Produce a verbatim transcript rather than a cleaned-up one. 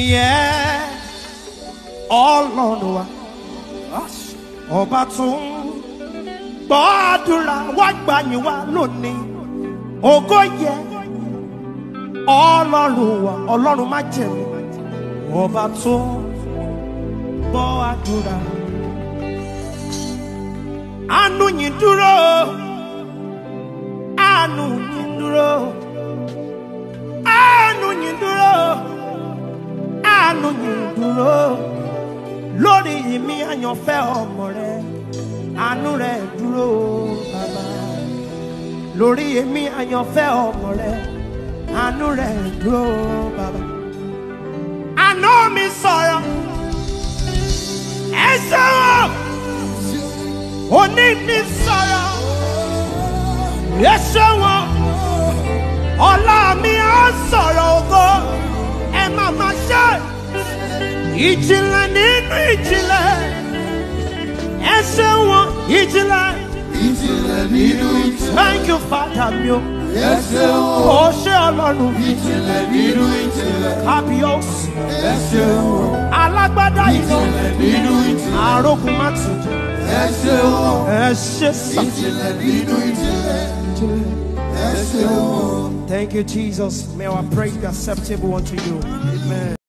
yeah, all on us, oh, but soon, but to what by you are lonely, oh, go yeah, all on who are along with my children, oh, but soon, but to that, I know you do, I know you do. Anu nyinduro, anu nyinduro, lori mi anyo fe omo re, anu re duro baba. Lori mi anyo fe omo re, anu re duro baba. Ano mi soro, eso, oni mi soro, eso. Ola mi asoro go, e mama she. Ijile ninu ijile, ese won ijile. Ijile ninu ijile. Thank you Father mio. Ese won. Ose Ọlọ́run. Ijile ninu ijile. Kabios. Ese won. Alágbádá iná. Ijile ninu ijile. Arógun matu. Ese won. Ese sa. Ijile ninu ijile. Thank you, Jesus. May our praise be acceptable unto you. Amen.